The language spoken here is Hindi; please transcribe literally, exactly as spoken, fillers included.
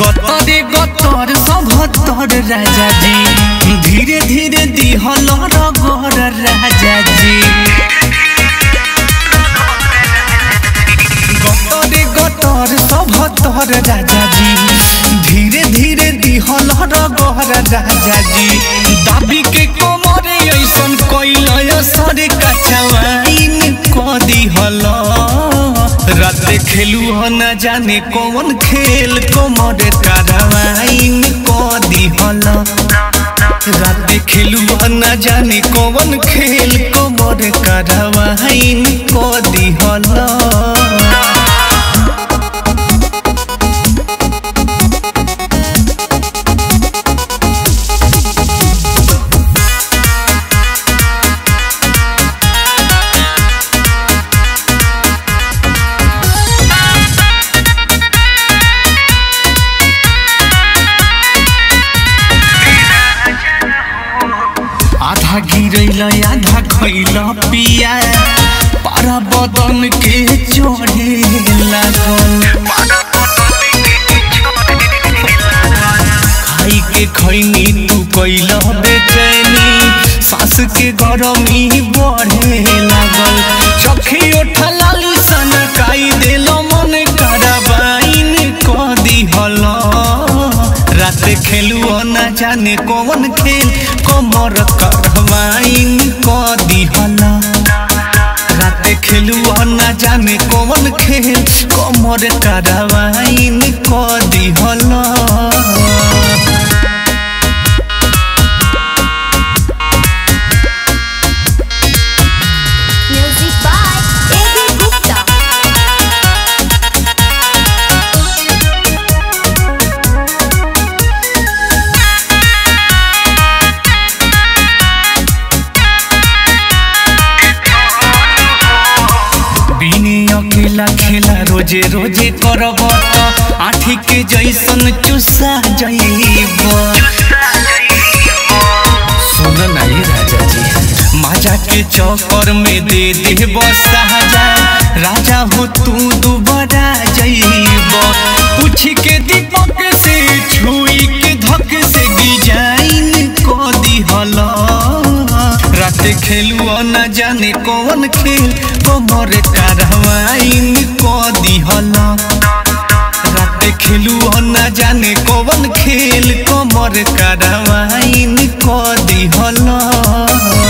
गतरे गतर सभतर राजा जी धीरे धीरे दिहल रगर राजा जी। गतरे गतर सभतर राजा जी धीरे धीरे दिहल रगर राजा जी। दाबी के कमरे ऐसन कैल सर कचवाइन क दिहल रात खेलू ह न जाने कौन खेल कमर तारावाइन क दिहल रात खेलू ह न जाने कौन खेल कमर तारावाइन क दिहल। आधा गिरल आधा खैल पिया पारा बदन के चढ़े लागल खाई के खैनी तू कैल बेचैनी सास के गरमी बढ़े लागल चखी उठल लालू सन काई दिल मन कराबाइन क दिहल रात खेलू न जाने कौन खेल कमर करवाइन क दिहल रात खेलू न जाने कौन खेल कमर करवाइन क दिहल। खेला खेला रोजे रोजे करब आँखी के जैसन चुस्सा जइब सुन नहीं राजा जी माजा के चक्कर में दे देब साजा राजा हो तू दुबारा जइब पूछ के दीपक से छुई के धक से डिजाइन क दिहल रात खेलू न जाने कौन खेल कमर तारावाइन क दिहल रात खेलू न जाने कौन खेल कमर तारावाइन क दिहल।